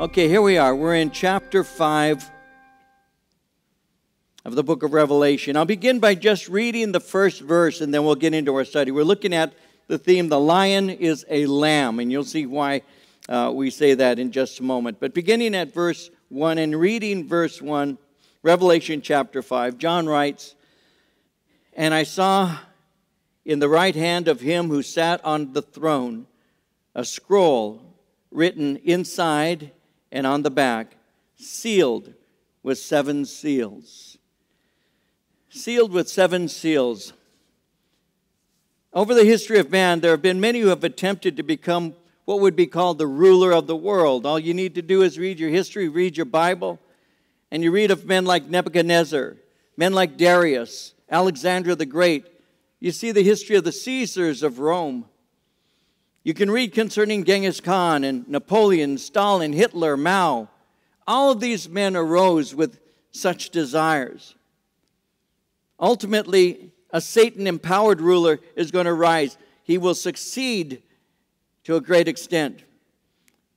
Okay, here we are. We're in chapter 5 of the book of Revelation. I'll begin by just reading the first verse, and then we'll get into our study. We're looking at the theme, the lion is a lamb, and you'll see why we say that in just a moment. But beginning at verse 1 and reading verse 1, Revelation chapter 5, John writes, "And I saw in the right hand of him who sat on the throne a scroll written inside and on the back, sealed with 7 seals." Sealed with 7 seals. Over the history of man, there have been many who have attempted to become what would be called the ruler of the world. All you need to do is read your history, read your Bible, and you read of men like Nebuchadnezzar, men like Darius, Alexander the Great. You see the history of the Caesars of Rome. You can read concerning Genghis Khan and Napoleon, Stalin, Hitler, Mao. All of these men arose with such desires. Ultimately, a Satan-empowered ruler is going to rise. He will succeed to a great extent.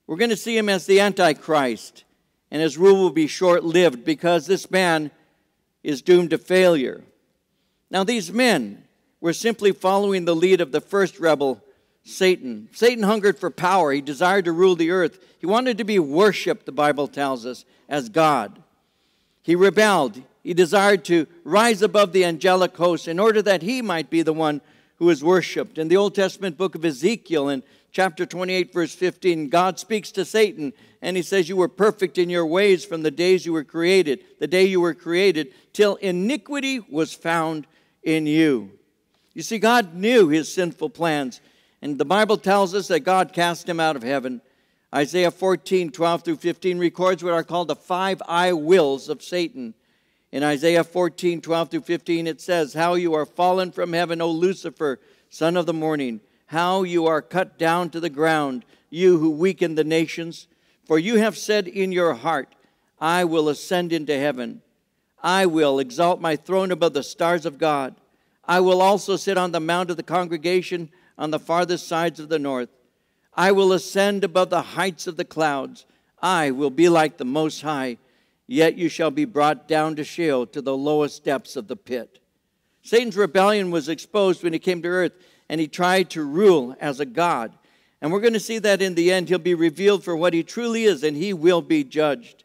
We're going to see him as the Antichrist, and his rule will be short-lived because this man is doomed to failure. Now, these men were simply following the lead of the first rebel, Satan. Satan hungered for power. He desired to rule the earth. He wanted to be worshipped, the Bible tells us, as God. He rebelled. He desired to rise above the angelic host in order that he might be the one who is worshipped. In the Old Testament book of Ezekiel, in chapter 28, verse 15, God speaks to Satan, and he says, "You were perfect in your ways from the days you were created, the day you were created, till iniquity was found in you." You see, God knew his sinful plans. And the Bible tells us that God cast him out of heaven. Isaiah 14, 12 through 15 records what are called the 5 I wills of Satan. In Isaiah 14, 12 through 15, it says, "How you are fallen from heaven, O Lucifer, son of the morning. How you are cut down to the ground, you who weaken the nations. For you have said in your heart, I will ascend into heaven. I will exalt my throne above the stars of God. I will also sit on the mount of the congregation on the farthest sides of the north. I will ascend above the heights of the clouds. I will be like the Most High. Yet you shall be brought down to Sheol, to the lowest depths of the pit." Satan's rebellion was exposed when he came to earth, and he tried to rule as a god. And we're going to see that in the end he'll be revealed for what he truly is, and he will be judged.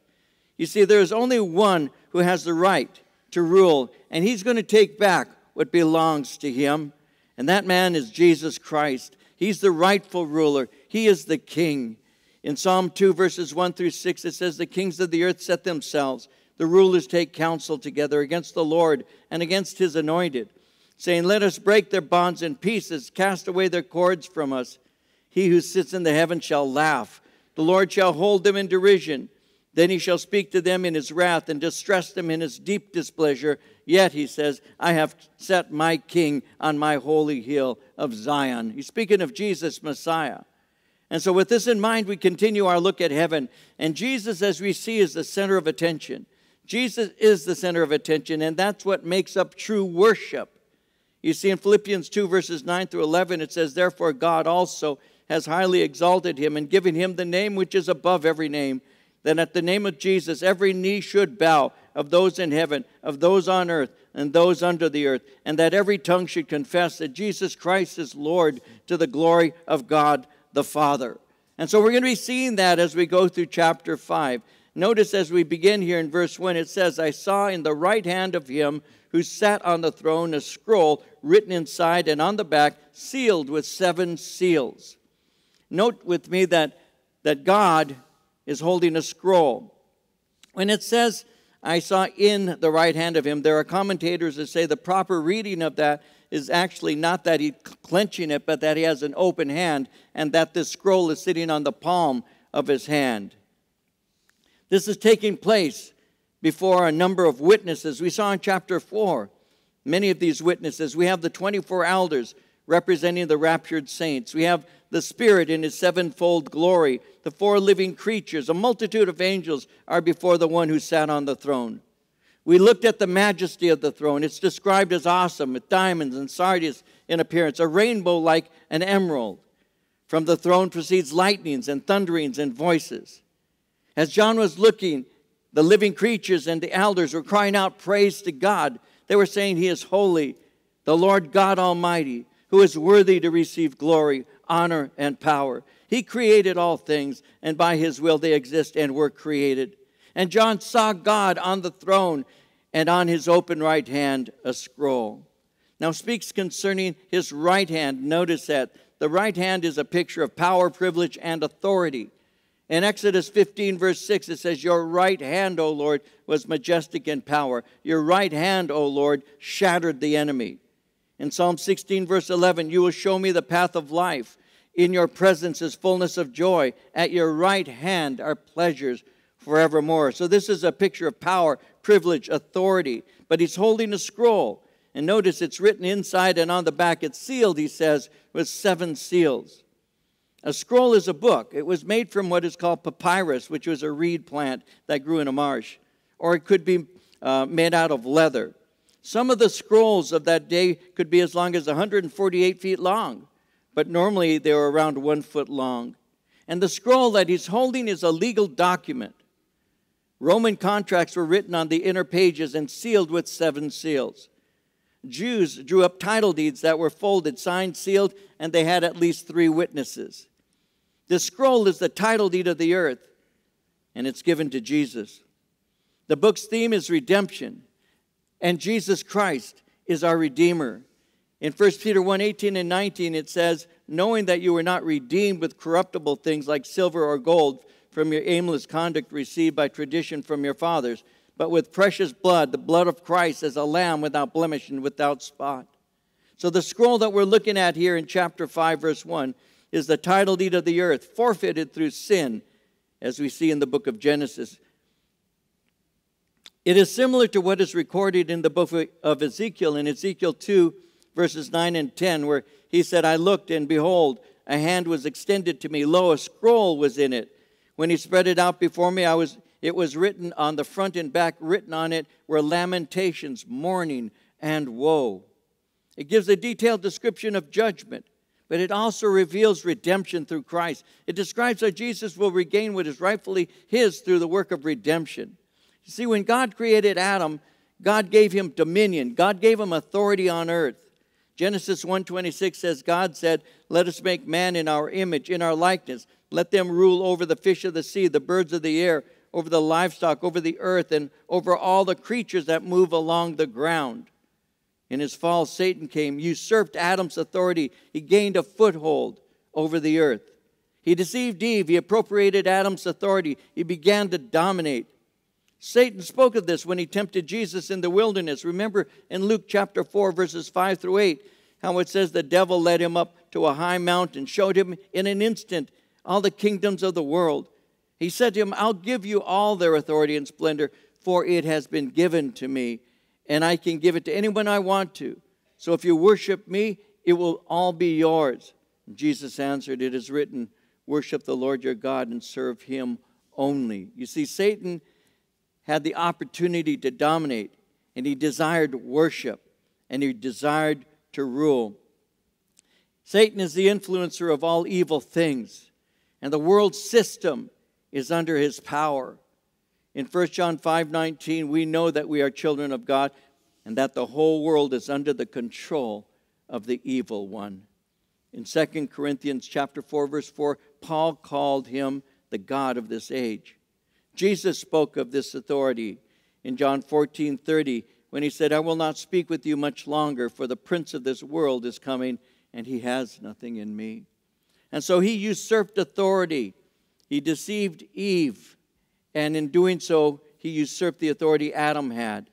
You see, there is only one who has the right to rule, and he's going to take back what belongs to him. And that man is Jesus Christ. He's the rightful ruler. He is the king. In Psalm 2, verses 1 through 6, it says, "The kings of the earth set themselves. The rulers take counsel together against the Lord and against his anointed, saying, Let us break their bonds in pieces, cast away their cords from us. He who sits in the heaven shall laugh. The Lord shall hold them in derision. Then he shall speak to them in his wrath and distress them in his deep displeasure. Yet," he says, "I have set my king on my holy hill of Zion." He's speaking of Jesus, Messiah. And so with this in mind, we continue our look at heaven. And Jesus, as we see, is the center of attention. Jesus is the center of attention, and that's what makes up true worship. You see, in Philippians 2, verses 9 through 11, it says, "Therefore God also has highly exalted him and given him the name which is above every name, that at the name of Jesus every knee should bow, of those in heaven, of those on earth, and those under the earth, and that every tongue should confess that Jesus Christ is Lord, to the glory of God the Father." And so we're going to be seeing that as we go through chapter 5. Notice as we begin here in verse 1, it says, "I saw in the right hand of him who sat on the throne a scroll written inside and on the back, sealed with 7 seals." Note with me that God is holding a scroll. When it says, "I saw in the right hand of him," there are commentators that say the proper reading of that is actually not that he's clenching it, but that he has an open hand and that this scroll is sitting on the palm of his hand. This is taking place before a number of witnesses. We saw in chapter 4 many of these witnesses. We have the 24 elders representing the raptured saints. We have the Spirit in his 7-fold glory, the 4 living creatures, a multitude of angels are before the one who sat on the throne. We looked at the majesty of the throne. It's described as awesome, with diamonds and sardius in appearance, a rainbow like an emerald. From the throne proceeds lightnings and thunderings and voices. As John was looking, the living creatures and the elders were crying out praise to God. They were saying, He is holy, the Lord God Almighty, who is worthy to receive glory, honor, and power. He created all things, and by His will they exist and were created. And John saw God on the throne, and on His open right hand a scroll. Now speaks concerning His right hand. Notice that the right hand is a picture of power, privilege, and authority. In Exodus 15, verse 6, it says, Your right hand, O Lord, was majestic in power. Your right hand, O Lord, shattered the enemy. In Psalm 16, verse 11, You will show me the path of life. In Your presence is fullness of joy. At Your right hand are pleasures forevermore. So this is a picture of power, privilege, authority. But He's holding a scroll. And notice it's written inside and on the back. It's sealed, He says, with 7 seals. A scroll is a book. It was made from what is called papyrus, which was a reed plant that grew in a marsh. Or it could be made out of leather. Some of the scrolls of that day could be as long as 148 feet long. But normally they were around 1 foot long. And the scroll that He's holding is a legal document. Roman contracts were written on the inner pages and sealed with 7 seals. Jews drew up title deeds that were folded, signed, sealed, and they had at least 3 witnesses. This scroll is the title deed of the earth, and it's given to Jesus. The book's theme is redemption, and Jesus Christ is our Redeemer. In 1 Peter 1, 18 and 19, it says, Knowing that you were not redeemed with corruptible things like silver or gold from your aimless conduct received by tradition from your fathers, but with precious blood, the blood of Christ as a lamb without blemish and without spot. So the scroll that we're looking at here in chapter 5, verse 1, is the title deed of the earth, forfeited through sin, as we see in the book of Genesis. It is similar to what is recorded in the book of Ezekiel, in Ezekiel 2, verses 9 and 10, where he said, I looked, and behold, a hand was extended to me. Lo, a scroll was in it. When he spread it out before me, it was written on the front and back. Written on it were lamentations, mourning, and woe. It gives a detailed description of judgment, but it also reveals redemption through Christ. It describes how Jesus will regain what is rightfully his through the work of redemption. You see, when God created Adam, God gave him dominion. God gave him authority on earth. Genesis 1:26 says, God said, Let us make man in our image, in our likeness. Let them rule over the fish of the sea, the birds of the air, over the livestock, over the earth, and over all the creatures that move along the ground. In his fall, Satan came, usurped Adam's authority. He gained a foothold over the earth. He deceived Eve. He appropriated Adam's authority. He began to dominate. Satan spoke of this when he tempted Jesus in the wilderness. Remember in Luke chapter 4, verses 5 through 8, how it says the devil led him up to a high mountain, showed him in an instant all the kingdoms of the world. He said to him, I'll give you all their authority and splendor, for it has been given to me, and I can give it to anyone I want to. So if you worship me, it will all be yours. And Jesus answered, It is written, Worship the Lord your God and serve him only. You see, Satan had the opportunity to dominate, and he desired worship, and he desired to rule. Satan is the influencer of all evil things, and the world system is under his power. In 1 John 5:19, we know that we are children of God and that the whole world is under the control of the evil one. In 2 Corinthians chapter 4, verse 4, Paul called him the God of this age. Jesus spoke of this authority in John 14:30 when he said, I will not speak with you much longer, for the prince of this world is coming, and he has nothing in me. And so he usurped authority. He deceived Eve, and in doing so, he usurped the authority Adam had.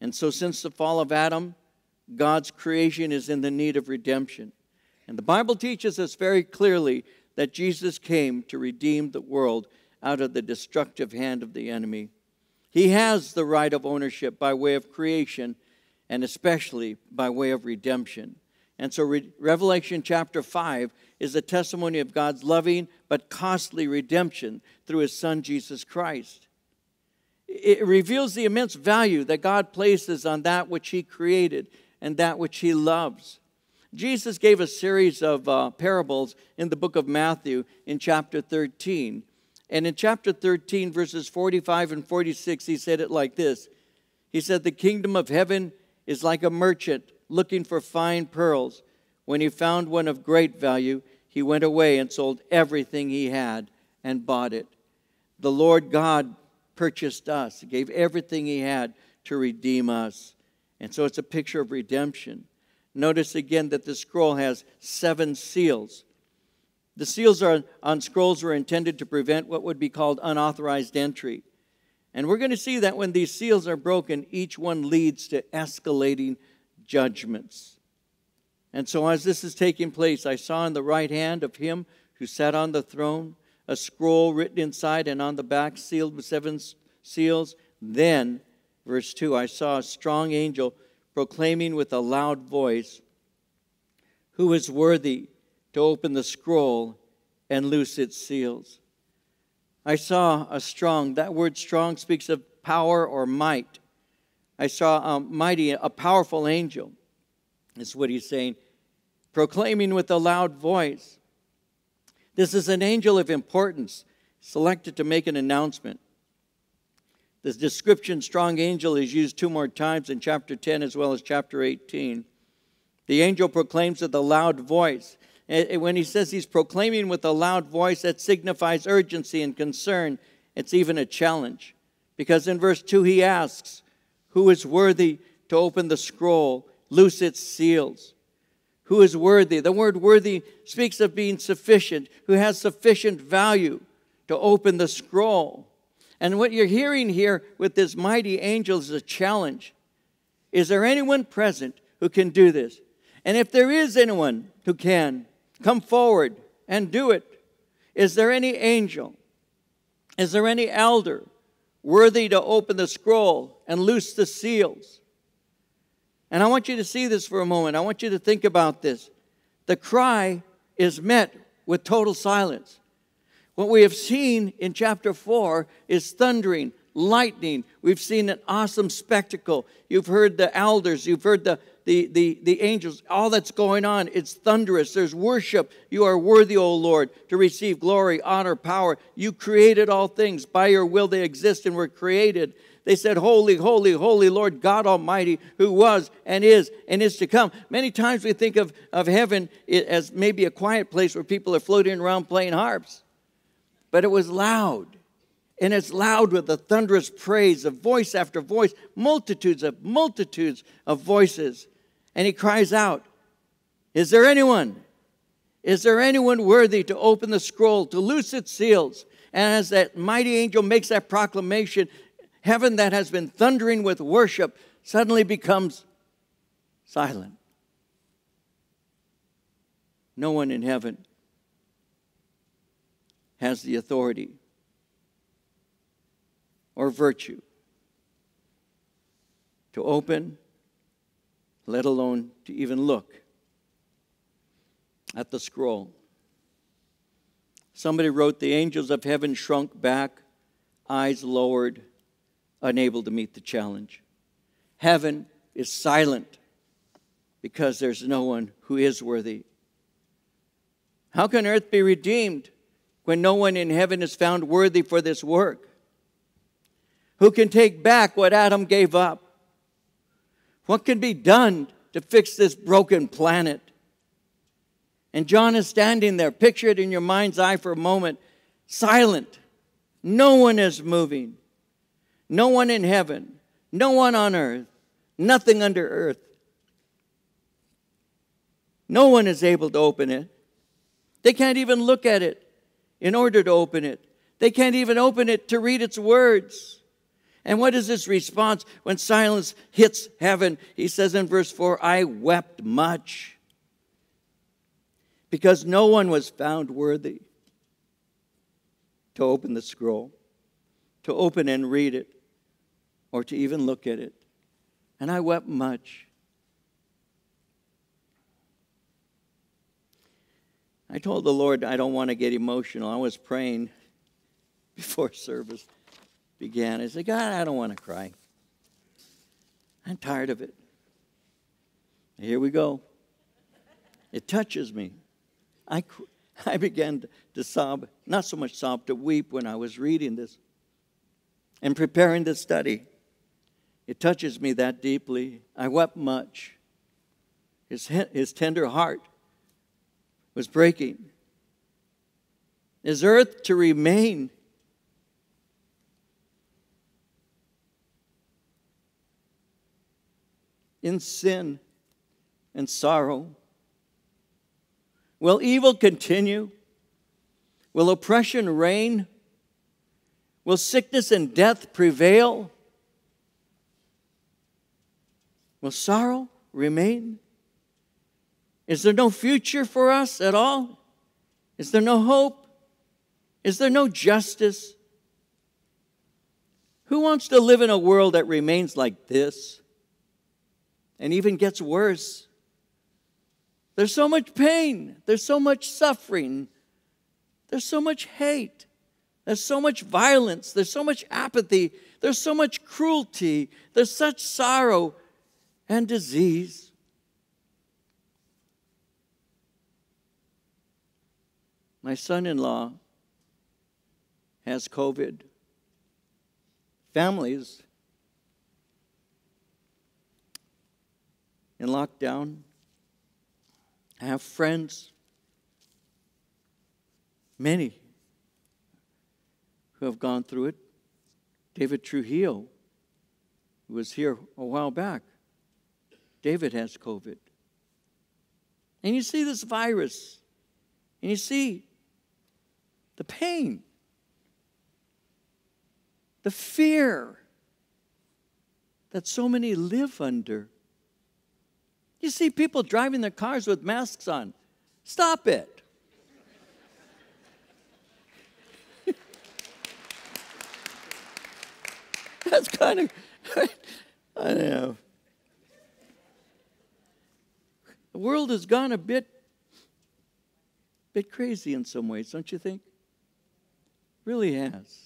And so since the fall of Adam, God's creation is in the need of redemption. And the Bible teaches us very clearly that Jesus came to redeem the world out of the destructive hand of the enemy. He has the right of ownership by way of creation, and especially by way of redemption. And so Revelation chapter 5 is a testimony of God's loving but costly redemption through his son Jesus Christ. It reveals the immense value that God places on that which he created and that which he loves. Jesus gave a series of parables in the book of Matthew in chapter 13. And in chapter 13, verses 45 and 46, he said it like this. He said, the kingdom of heaven is like a merchant looking for fine pearls. When he found one of great value, he went away and sold everything he had and bought it. The Lord God purchased us. He gave everything he had to redeem us. And so it's a picture of redemption. Notice again that the scroll has 7 seals. The seals on scrolls were intended to prevent what would be called unauthorized entry. And we're going to see that when these seals are broken, each one leads to escalating judgments. And so as this is taking place, I saw in the right hand of him who sat on the throne a scroll written inside and on the back, sealed with 7 seals. Then, verse 2, I saw a strong angel proclaiming with a loud voice, who is worthy to open the scroll and loose its seals? I saw a strong. That word strong speaks of power or might. I saw a mighty, a powerful angel, is what he's saying, proclaiming with a loud voice. This is an angel of importance, selected to make an announcement. This description, strong angel, is used 2 more times in chapter 10 as well as chapter 18. The angel proclaims with a loud voice. And when he says he's proclaiming with a loud voice, that signifies urgency and concern. It's even a challenge. Because in verse 2 he asks, who is worthy to open the scroll, loose its seals? Who is worthy? The word worthy speaks of being sufficient, who has sufficient value to open the scroll. And what you're hearing here with this mighty angel is a challenge. Is there anyone present who can do this? And if there is anyone who can, come forward and do it. Is there any angel? Is there any elder worthy to open the scroll and loose the seals? And I want you to see this for a moment. I want you to think about this. The cry is met with total silence. What we have seen in chapter 4 is thundering, lightning. We've seen an awesome spectacle. You've heard the elders. You've heard the angels. All that's going on, it's thunderous. There's worship. You are worthy, O Lord, to receive glory, honor, power. You created all things. By your will they exist and were created. They said, holy, holy, holy Lord God Almighty, who was and is to come. Many times we think of heaven as maybe a quiet place where people are floating around playing harps. But it was loud, and it's loud with the thunderous praise of voice after voice, multitudes of voices. And he cries out, is there anyone? Is there anyone worthy to open the scroll, to loose its seals? And as that mighty angel makes that proclamation, heaven that has been thundering with worship suddenly becomes silent. No one in heaven has the authority or virtue to open, let alone to even look at the scroll. Somebody wrote, the angels of heaven shrunk back, eyes lowered, unable to meet the challenge. Heaven is silent because there's no one who is worthy. How can earth be redeemed when no one in heaven is found worthy for this work? Who can take back what Adam gave up? What can be done to fix this broken planet? And John is standing there, picture it in your mind's eye for a moment, silent. No one is moving. No one in heaven. No one on earth. Nothing under earth. No one is able to open it. They can't even look at it in order to open it. They can't even open it to read its words. And what is his response when silence hits heaven? He says in verse 4, I wept much because no one was found worthy to open the scroll, to open and read it, or to even look at it. And I wept much. I told the Lord I don't want to get emotional. I was praying before service began. I said, God, I don't want to cry. I'm tired of it. Here we go. It touches me. I I began to sob, not so much sob, to weep when I was reading this and preparing this study. It touches me that deeply. I wept much. His tender heart was breaking. Is earth to remain? In sin and sorrow? Will evil continue? Will oppression reign? Will sickness and death prevail? Will sorrow remain? Is there no future for us at all? Is there no hope? Is there no justice? Who wants to live in a world that remains like this and even gets worse? There's so much pain. There's so much suffering. There's so much hate. There's so much violence. There's so much apathy. There's so much cruelty. There's such sorrow and disease. My son-in-law has COVID. Families in lockdown. I have friends, many, who have gone through it. David Trujillo, who was here a while back, David has COVID. And you see this virus, and you see the pain, the fear that so many live under. You see people driving their cars with masks on. Stop it. That's kind of, I don't know. The world has gone a bit crazy in some ways, don't you think? It really has.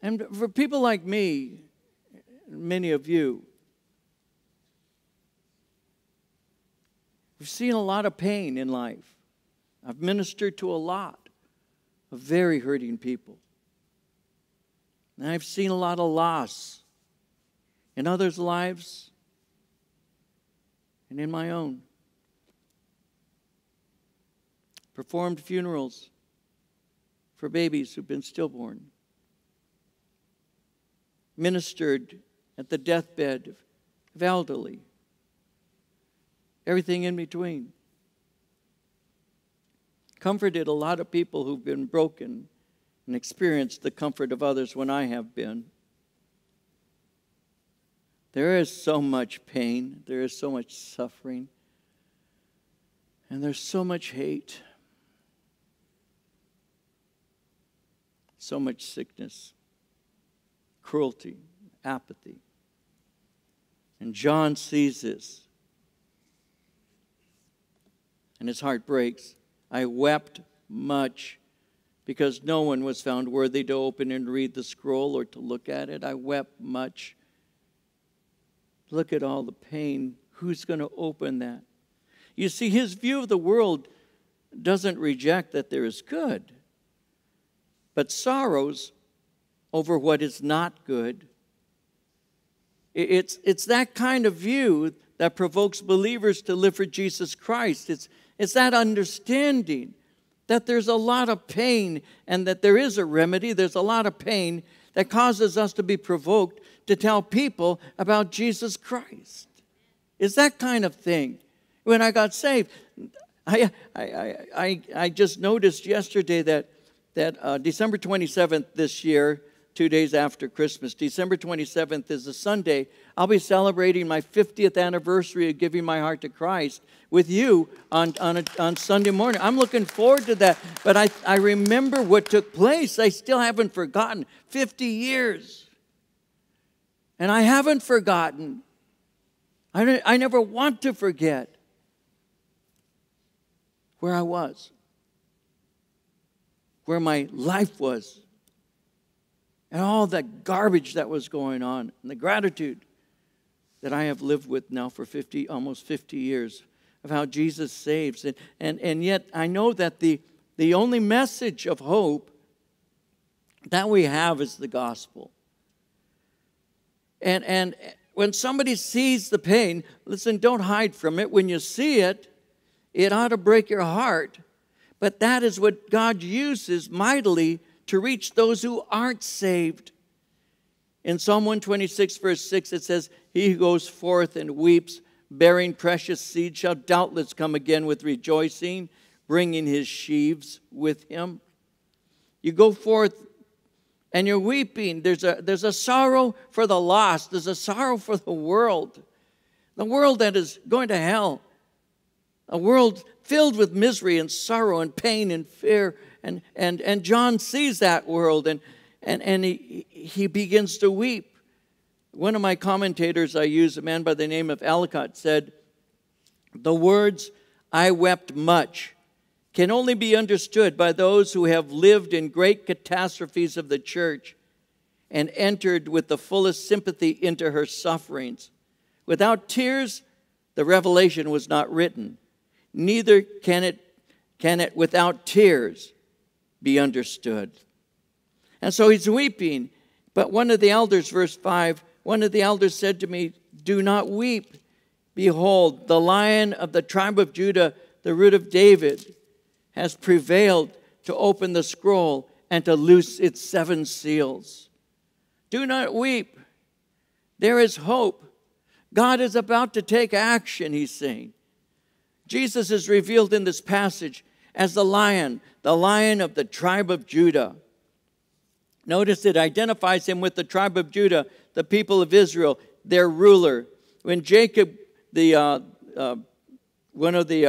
And for people like me, many of you, we've seen a lot of pain in life. I've ministered to a lot of very hurting people. And I've seen a lot of loss in others' lives and in my own. Performed funerals for babies who've been stillborn. Ministered at the deathbed of elderly. Everything in between. Comforted a lot of people who've been broken and experienced the comfort of others when I have been. There is so much pain. There is so much suffering. And there's so much hate. So much sickness. Cruelty. Apathy. And John sees this. And his heart breaks. I wept much because no one was found worthy to open and read the scroll or to look at it. I wept much. Look at all the pain. Who's going to open that? You see, his view of the world doesn't reject that there is good, but sorrows over what is not good. It's that kind of view that provokes believers to live for Jesus Christ. It's that understanding that there's a lot of pain and that there is a remedy. There's a lot of pain that causes us to be provoked to tell people about Jesus Christ. It's that kind of thing. When I got saved, I just noticed yesterday that December 27th this year, 2 days after Christmas, December 27th is a Sunday. I'll be celebrating my 50th anniversary of giving my heart to Christ with you on Sunday morning. I'm looking forward to that. But I remember what took place. I still haven't forgotten. 50 years. And I haven't forgotten. I never want to forget where I was, where my life was. And all that garbage that was going on. And the gratitude that I have lived with now for almost 50 years of how Jesus saves. And yet I know that the only message of hope that we have is the gospel. And when somebody sees the pain, listen, don't hide from it. When you see it, it ought to break your heart. But that is what God uses mightily to reach those who aren't saved. In Psalm 126, verse 6, it says, "He who goes forth and weeps, bearing precious seed, shall doubtless come again with rejoicing, bringing his sheaves with him." You go forth and you're weeping. There's a sorrow for the lost. There's a sorrow for the world that is going to hell, a world filled with misery and sorrow and pain and fear. And John sees that world, and he begins to weep. One of my commentators I use, a man by the name of Ellicott, said, "The words, 'I wept much,' can only be understood by those who have lived in great catastrophes of the church and entered with the fullest sympathy into her sufferings. Without tears, the revelation was not written. Neither can it without tears be understood." And so he's weeping. But one of the elders, verse 5, one of the elders said to me, "Do not weep. Behold, the Lion of the tribe of Judah, the Root of David, has prevailed to open the scroll and to loose its 7 seals." Do not weep. There is hope. God is about to take action, he's saying. Jesus is revealed in this passage as the Lion of the tribe of Judah. Notice it identifies him with the tribe of Judah, the people of Israel, their ruler. When Jacob, one of the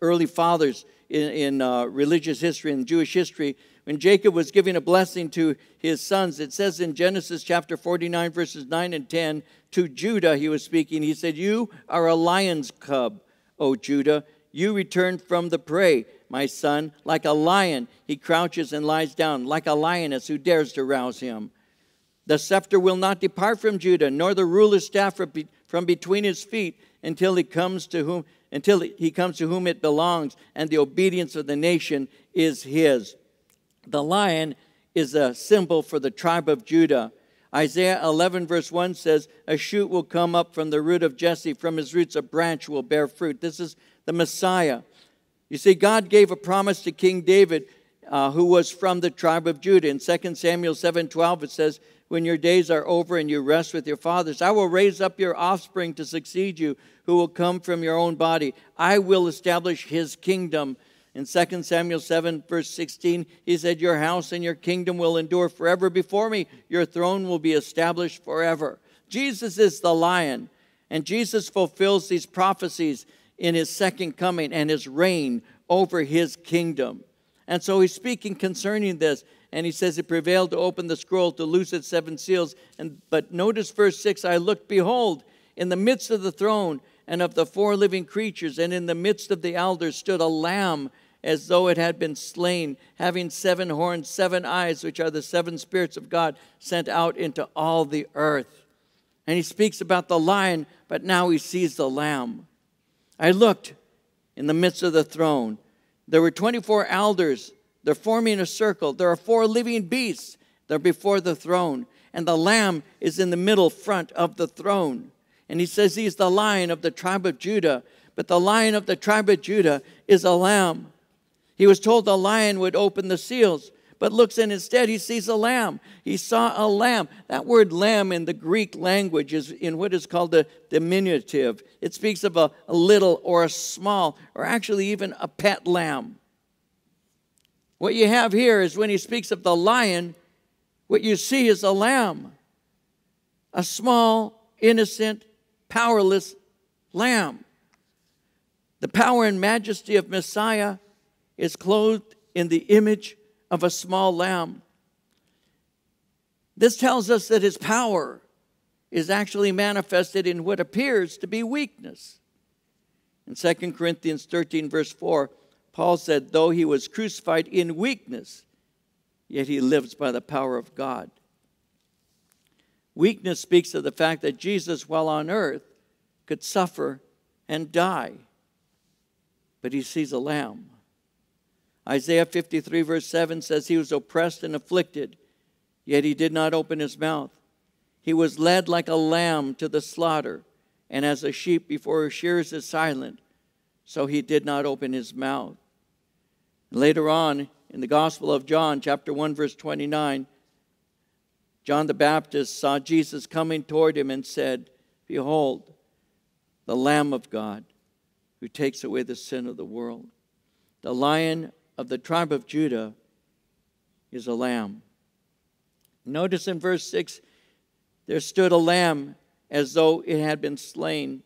early fathers in religious history, in Jewish history, when Jacob was giving a blessing to his sons, it says in Genesis chapter 49, verses 9 and 10, to Judah he was speaking. He said, "You are a lion's cub, O Judah. You return from the prey, my son. Like a lion, he crouches and lies down, like a lioness who dares to rouse him. The scepter will not depart from Judah, nor the ruler's staff from between his feet, until he comes to whom it belongs, and the obedience of the nation is his." The lion is a symbol for the tribe of Judah. Isaiah 11 verse 1 says, "A shoot will come up from the root of Jesse. From his roots a branch will bear fruit." This is the Messiah. You see, God gave a promise to King David, who was from the tribe of Judah. In 2 Samuel 7:12 it says, "When your days are over and you rest with your fathers, I will raise up your offspring to succeed you, who will come from your own body. I will establish his kingdom." In 2 Samuel 7, verse 16, he said, "Your house and your kingdom will endure forever before me. Your throne will be established forever." Jesus is the lion, and Jesus fulfills these prophecies in his second coming and his reign over his kingdom. And so he's speaking concerning this. And he says, "It prevailed to open the scroll, to loose its 7 seals." But notice verse 6, "I looked, behold, in the midst of the throne and of the 4 living creatures, and in the midst of the elders stood a lamb as though it had been slain, having 7 horns, 7 eyes, which are the 7 spirits of God sent out into all the earth." And he speaks about the lion, but now he sees the lamb. "I looked in the midst of the throne. There were 24 elders. They're forming a circle. There are 4 living beasts. They're before the throne. And the Lamb is in the middle front of the throne." And he says he's the Lion of the tribe of Judah. But the Lion of the tribe of Judah is a lamb. He was told the lion would open the seals, but looks, and instead he sees a lamb. He saw a lamb. That word lamb in the Greek language is in what is called the diminutive. It speaks of a little or a small, or actually even a pet lamb. What you have here is, when he speaks of the lion, what you see is a lamb, a small, innocent, powerless lamb. The power and majesty of Messiah is clothed in the image of a small lamb. This tells us that his power is actually manifested in what appears to be weakness. In 2 Corinthians 13, verse 4, Paul said, "Though he was crucified in weakness, yet he lives by the power of God." Weakness speaks of the fact that Jesus, while on earth, could suffer and die. But he sees a lamb. Isaiah 53 verse 7 says, he was oppressed and afflicted, yet he did not open his mouth. He was led like a lamb to the slaughter, and as a sheep before her shears is silent, so he did not open his mouth. Later on, in the Gospel of John, chapter 1, verse 29, John the Baptist saw Jesus coming toward him and said, "Behold, the Lamb of God, who takes away the sin of the world." The Lion of the tribe of Judah is a lamb. Notice in verse 6, there stood a lamb as though it had been slain.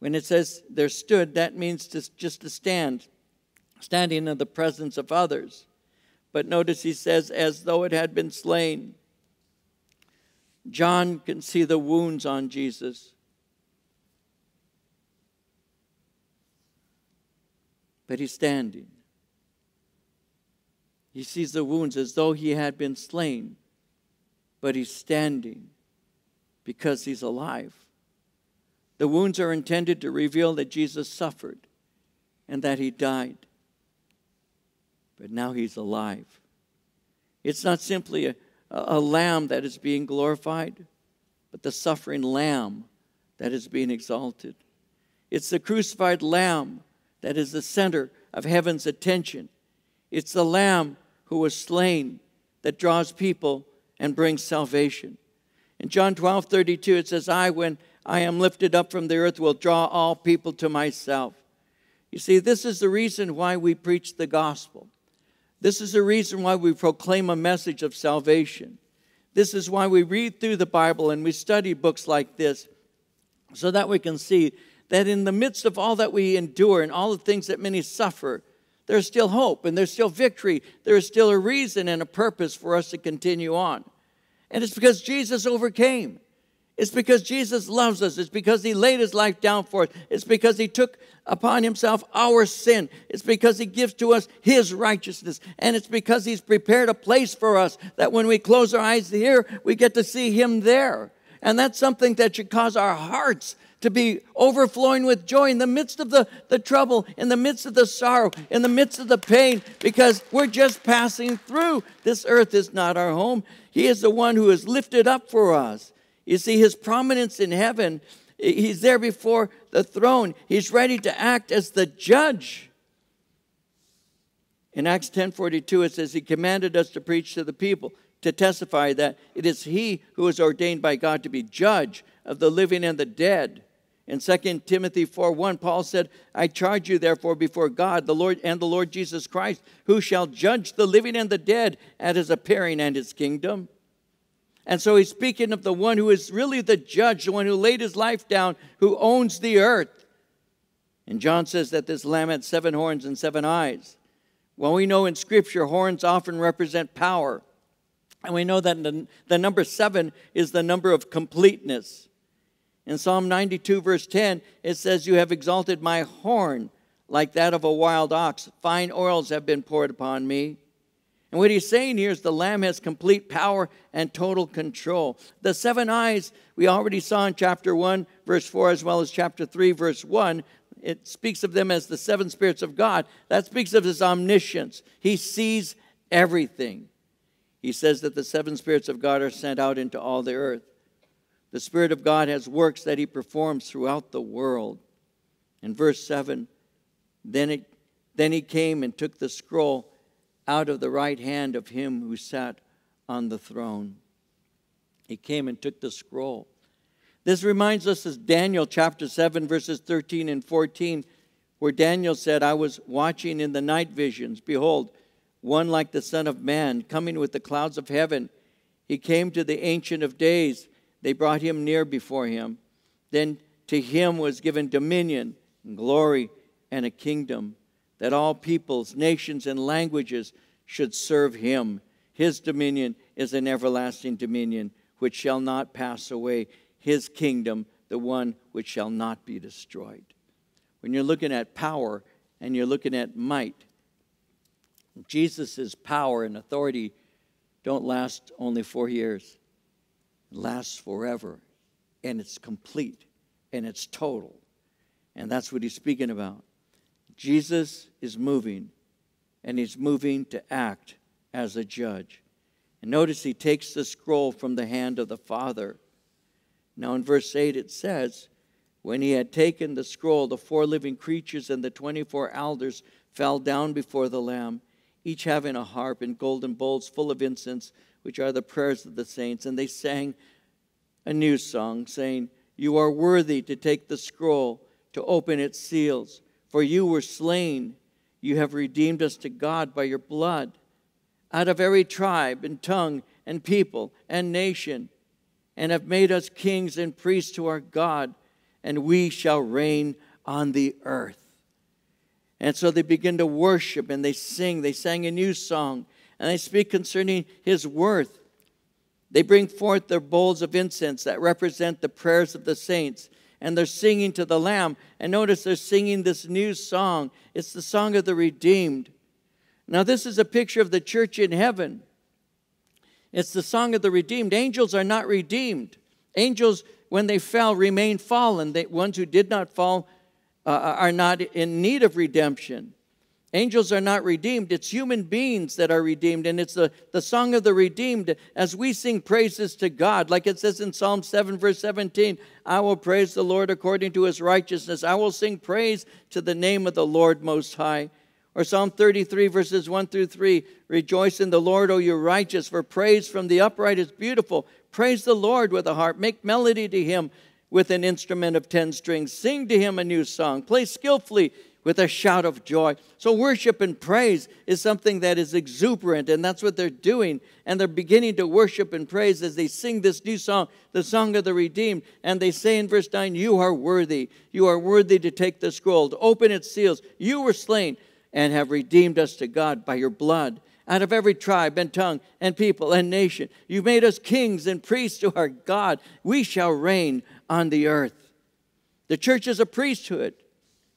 When it says there stood, that means just to stand, standing in the presence of others. But notice he says, as though it had been slain. John can see the wounds on Jesus, but he's standing. He sees the wounds as though he had been slain, but he's standing because he's alive. The wounds are intended to reveal that Jesus suffered and that he died, but now he's alive. It's not simply a lamb that is being glorified, but the suffering lamb that is being exalted. It's the crucified lamb that is the center of heaven's attention. It's the lamb who was slain that draws people and brings salvation. In John 12:32, it says, "I, when I am lifted up from the earth, will draw all people to myself." You see, this is the reason why we preach the gospel. This is the reason why we proclaim a message of salvation. This is why we read through the Bible and we study books like this, so that we can see that in the midst of all that we endure and all the things that many suffer, there's still hope and there's still victory. There is still a reason and a purpose for us to continue on. And it's because Jesus overcame. It's because Jesus loves us. It's because he laid his life down for us. It's because he took upon himself our sin. It's because he gives to us his righteousness. And it's because he's prepared a place for us that when we close our eyes here, we get to see him there. And that's something that should cause our hearts to be overflowing with joy in the midst of the trouble, in the midst of the sorrow, in the midst of the pain, because we're just passing through. This earth is not our home. He is the one who is lifted up for us. You see, his prominence in heaven, he's there before the throne. He's ready to act as the judge. In Acts 10:42, it says, he commanded us to preach to the people, to testify that it is he who is ordained by God to be judge of the living and the dead. In 2 Timothy 4:1, Paul said, "I charge you therefore before God, the Lord and the Lord Jesus Christ, who shall judge the living and the dead at his appearing and his kingdom." And so he's speaking of the one who is really the judge, the one who laid his life down, who owns the earth. And John says that this lamb had 7 horns and 7 eyes. Well, we know in Scripture, horns often represent power. And we know that the number 7 is the number of completeness. In Psalm 92, verse 10, it says, "You have exalted my horn like that of a wild ox. Fine oils have been poured upon me." And what he's saying here is the Lamb has complete power and total control. The 7 eyes we already saw in chapter 1, verse 4, as well as chapter 3, verse 1. It speaks of them as the 7 spirits of God. That speaks of his omniscience. He sees everything. He says that the 7 spirits of God are sent out into all the earth. The Spirit of God has works that he performs throughout the world. In verse 7, then he came and took the scroll out of the right hand of him who sat on the throne. He came and took the scroll. This reminds us of Daniel chapter 7, verses 13 and 14, where Daniel said, "I was watching in the night visions. Behold, one like the Son of Man, coming with the clouds of heaven. He came to the Ancient of Days. They brought him near before him. Then to him was given dominion and glory and a kingdom, that all peoples, nations, and languages should serve him. His dominion is an everlasting dominion, which shall not pass away. His kingdom, the one which shall not be destroyed." When you're looking at power and you're looking at might, Jesus' power and authority don't last only 4 years. It lasts forever, and it's complete, and it's total. And that's what he's speaking about. Jesus is moving, and he's moving to act as a judge. And notice he takes the scroll from the hand of the Father. Now in verse 8 it says, when he had taken the scroll, the four living creatures and the 24 elders fell down before the Lamb, each having a harp and golden bowls full of incense, which are the prayers of the saints. And they sang a new song, saying, you are worthy to take the scroll, to open its seals, for you were slain. You have redeemed us to God by your blood, out of every tribe and tongue and people and nation, and have made us kings and priests to our God, and we shall reign on the earth. And so they begin to worship, and they sing. They sang a new song, and they speak concerning his worth. They bring forth their bowls of incense that represent the prayers of the saints, and they're singing to the Lamb. And notice they're singing this new song. It's the song of the redeemed. Now this is a picture of the church in heaven. It's the song of the redeemed. Angels are not redeemed. Angels, when they fell, remain fallen. The ones who did not fall are not in need of redemption. Angels are not redeemed. It's human beings that are redeemed. And it's the song of the redeemed as we sing praises to God. Like it says in Psalm 7, verse 17, I will praise the Lord according to his righteousness. I will sing praise to the name of the Lord Most High. Or Psalm 33, verses 1 through 3, rejoice in the Lord, O you righteous, for praise from the upright is beautiful. Praise the Lord with a harp. Make melody to him with an instrument of 10 strings. Sing to him a new song. Play skillfully with a shout of joy. So worship and praise is something that is exuberant, and that's what they're doing. And they're beginning to worship and praise as they sing this new song, the song of the redeemed. And they say in verse 9, you are worthy. You are worthy to take the scroll, to open its seals. You were slain and have redeemed us to God by your blood, out of every tribe and tongue and people and nation. You made us kings and priests to our God. We shall reign on the earth. The church is a priesthood.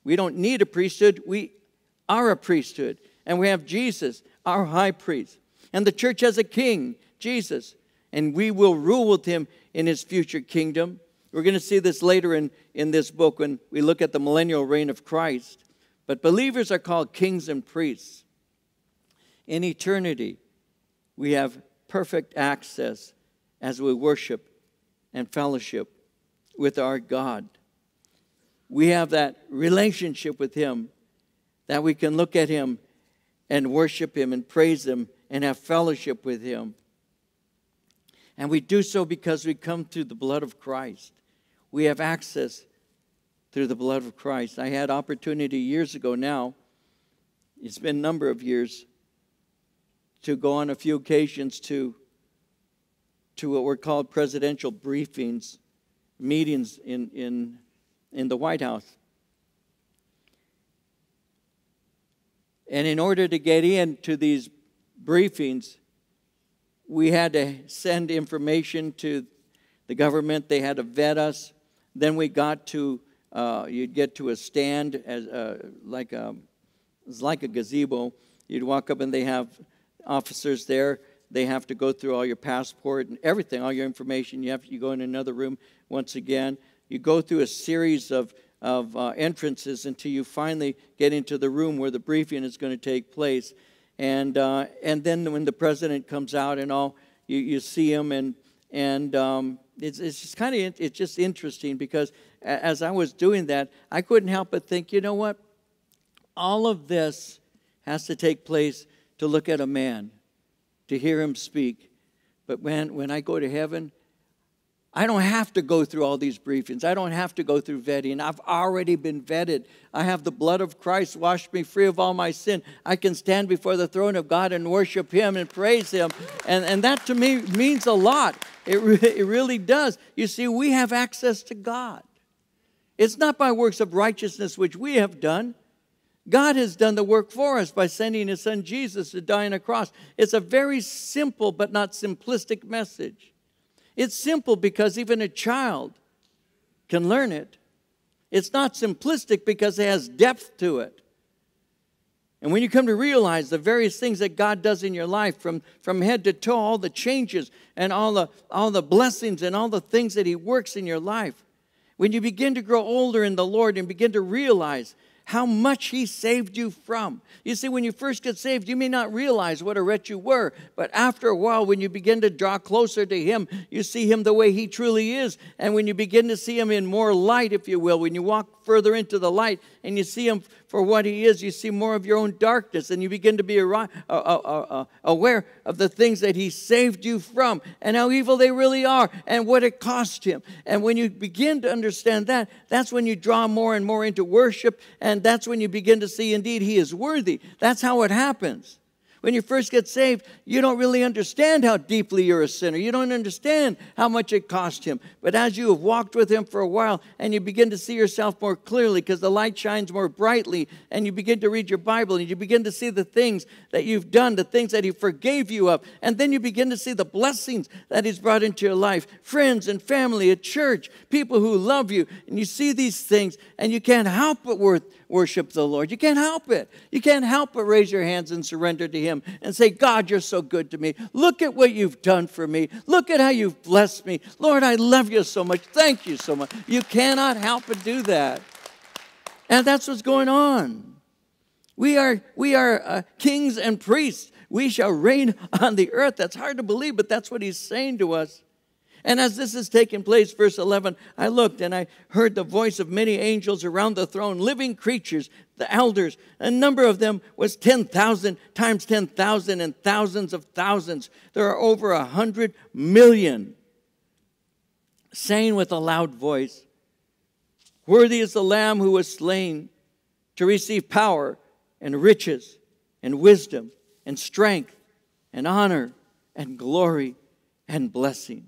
We don't need a priesthood. We are a priesthood. And we have Jesus, our high priest. And the church has a king, Jesus. And we will rule with him in his future kingdom. We're going to see this later in this book when we look at the millennial reign of Christ. But believers are called kings and priests. In eternity, we have perfect access as we worship and fellowship with our God. We have that relationship with him that we can look at him and worship him and praise him and have fellowship with him. And we do so because we come through the blood of Christ. We have access through the blood of Christ. I had opportunity years ago now, it's been a number of years, to go on a few occasions to what were called presidential briefings, meetings in the White House. And in order to get into these briefings, we had to send information to the government. They had to vet us. Then we got to you'd get to a stand as like a gazebo. You'd walk up and they have officers there. They have to go through all your passport and everything, all your information. You go in another room once again. You go through a series of entrances until you finally get into the room where the briefing is going to take place. And then when the president comes out and all, you see him and it's just kind of it's just interesting because as I was doing that, I couldn't help but think, you know what? All of this has to take place to look at a man, to hear him speak. But when I go to heaven, I don't have to go through all these briefings. I don't have to go through vetting. I've already been vetted. I have the blood of Christ washed me free of all my sin. I can stand before the throne of God and worship him and praise him. And that to me means a lot. It really does. You see, we have access to God. It's not by works of righteousness which we have done. God has done the work for us by sending his son Jesus to die on a cross. It's a very simple but not simplistic message. It's simple because even a child can learn it. It's not simplistic because it has depth to it. And when you come to realize the various things that God does in your life from head to toe, all the changes and all the blessings and all the things that he works in your life, When you begin to grow older in the Lord and begin to realize how much He saved you from. You see, when you first get saved, you may not realize what a wretch you were. But after a while, when you begin to draw closer to Him, you see Him the way He truly is. And when you begin to see Him in more light, if you will, when you walk further into the light and you see Him for what He is, you see more of your own darkness. And you begin to be aware of the things that He saved you from and how evil they really are and what it cost Him. And when you begin to understand that, that's when you draw more and more into worship, and that's when you begin to see, indeed, He is worthy. That's how it happens. When you first get saved, you don't really understand how deeply you're a sinner. You don't understand how much it cost Him. But as you have walked with Him for a while, and you begin to see yourself more clearly because the light shines more brightly, and you begin to read your Bible, and you begin to see the things that you've done, the things that He forgave you of, and then you begin to see the blessings that He's brought into your life, friends and family, a church, people who love you, and you see these things, and you can't help but worship the Lord. You can't help it. You can't help but raise your hands and surrender to Him and say, God, you're so good to me. Look at what you've done for me. Look at how you've blessed me. Lord, I love you so much. Thank you so much. You cannot help but do that. And that's what's going on. We are kings and priests. We shall reign on the earth. That's hard to believe, but that's what He's saying to us. And as this is taking place, verse 11, I looked and I heard the voice of many angels around the throne, living creatures, the elders. A number of them was 10,000 times 10,000 and thousands of thousands. There are over 100 million saying with a loud voice, worthy is the Lamb who was slain to receive power and riches and wisdom and strength and honor and glory and blessing.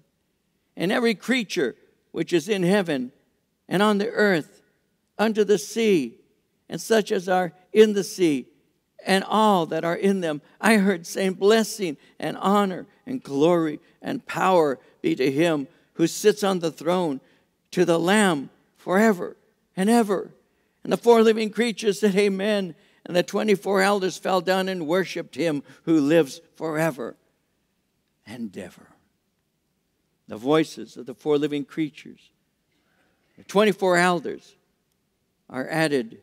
And every creature which is in heaven and on the earth, under the sea, and such as are in the sea, and all that are in them, I heard saying, blessing and honor and glory and power be to Him who sits on the throne, to the Lamb forever and ever. And the four living creatures said, Amen. And the 24 elders fell down and worshipped Him who lives forever and ever. The voices of the four living creatures, the 24 elders are added,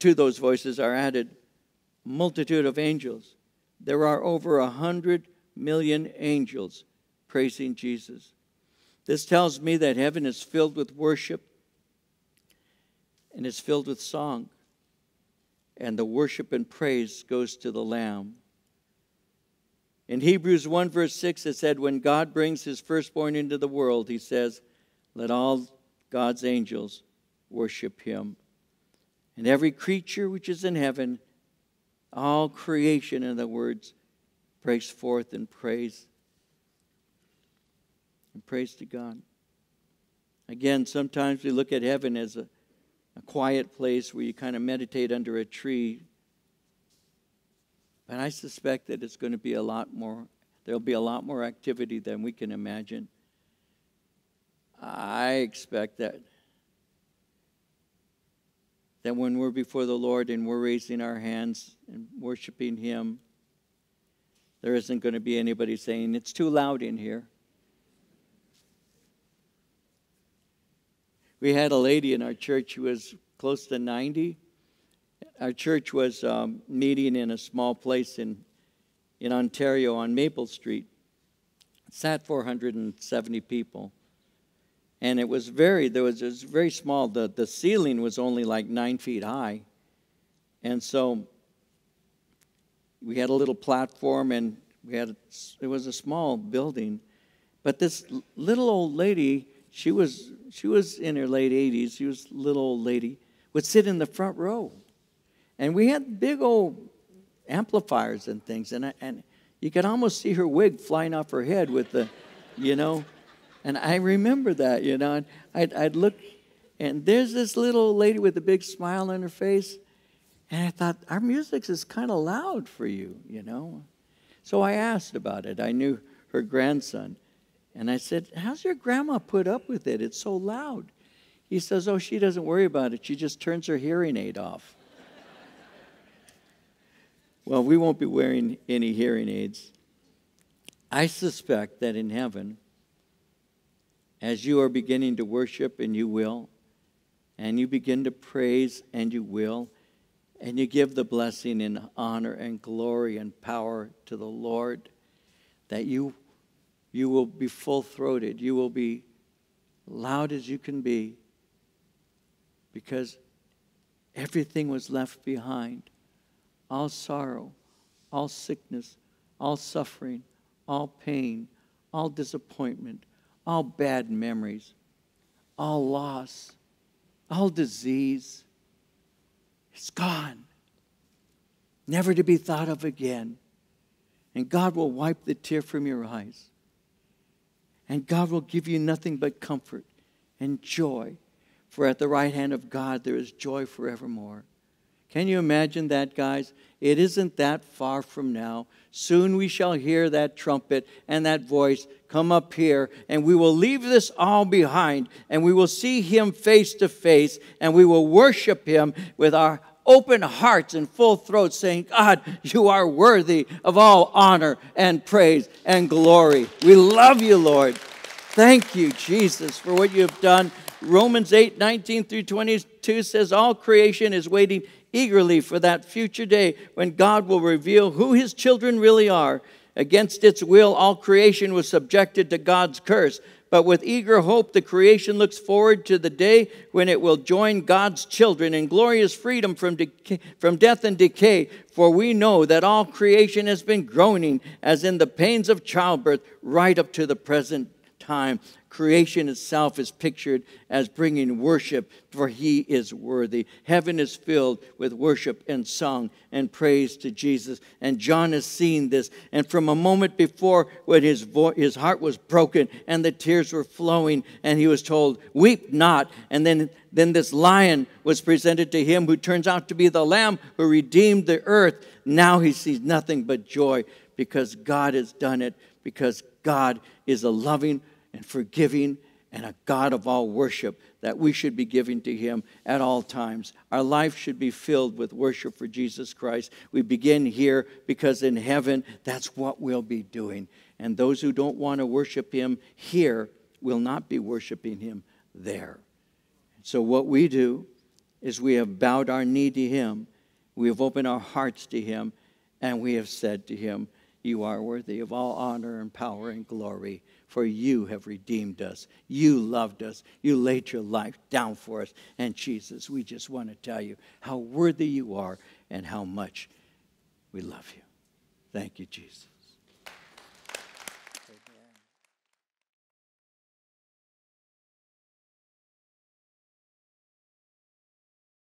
to those voices are added a multitude of angels. There are over 100 million angels praising Jesus. This tells me that heaven is filled with worship and is filled with song. And the worship and praise goes to the Lamb. In Hebrews 1 verse 6 it said, when God brings His firstborn into the world, He says, let all God's angels worship Him. And every creature which is in heaven, all creation, in other words, breaks forth in praise. And praise to God. Again, sometimes we look at heaven as a quiet place where you kind of meditate under a tree. But I suspect that it's going to be a lot more, there'll be a lot more activity than we can imagine. I expect that when we're before the Lord and we're raising our hands and worshiping Him, there isn't going to be anybody saying, it's too loud in here. We had a lady in our church who was close to 90. Our church was meeting in a small place in Ontario on Maple Street. It sat 470 people. And it was very small. The ceiling was only like 9 feet high. And so we had a little platform, and it was a small building. But this little old lady, she was in her late 80s. She was a little old lady, would sit in the front row. And we had big old amplifiers and things, and you could almost see her wig flying off her head with the, and I remember that, and I'd look, and there's this little lady with a big smile on her face, and I thought, our music is kind of loud for you, So I asked about it. I knew her grandson, and I said, how's your grandma put up with it? It's so loud. He says, oh, she doesn't worry about it. She just turns her hearing aid off. Well, we won't be wearing any hearing aids. I suspect that in heaven, as you are beginning to worship, and you will, and you begin to praise, and you will, and you give the blessing and honor and glory and power to the Lord, that you will be full-throated. You will be loud as you can be, because everything was left behind. All sorrow, all sickness, all suffering, all pain, all disappointment, all bad memories, all loss, all disease. It's gone, never to be thought of again. And God will wipe the tear from your eyes. And God will give you nothing but comfort and joy. For at the right hand of God there is joy forevermore. Can you imagine that, guys? It isn't that far from now. Soon we shall hear that trumpet and that voice come up here, and we will leave this all behind, and we will see him face to face, and we will worship him with our open hearts and full throats, saying, God, you are worthy of all honor and praise and glory. We love you, Lord. Thank you, Jesus, for what you have done. Romans 8:19 through 22 says, all creation is waiting eagerly for that future day when God will reveal who his children really are. Against its will, all creation was subjected to God's curse. But with eager hope, the creation looks forward to the day when it will join God's children in glorious freedom from death and decay. For we know that all creation has been groaning, as in the pains of childbirth, right up to the present time. Creation itself is pictured as bringing worship, for he is worthy. Heaven is filled with worship and song and praise to Jesus. And John has seen this. And from a moment before, when his heart was broken and the tears were flowing, and he was told, weep not. And then this lion was presented to him, who turns out to be the Lamb who redeemed the earth. Now he sees nothing but joy, because God has done it, because God is a loving and forgiving, and a God of all worship that we should be giving to him at all times. Our life should be filled with worship for Jesus Christ. We begin here, because in heaven, that's what we'll be doing. And those who don't want to worship him here will not be worshiping him there. So what we do is we have bowed our knee to him, we have opened our hearts to him, and we have said to him, you are worthy of all honor and power and glory. For you have redeemed us. You loved us. You laid your life down for us. And Jesus, we just want to tell you how worthy you are and how much we love you. Thank you, Jesus.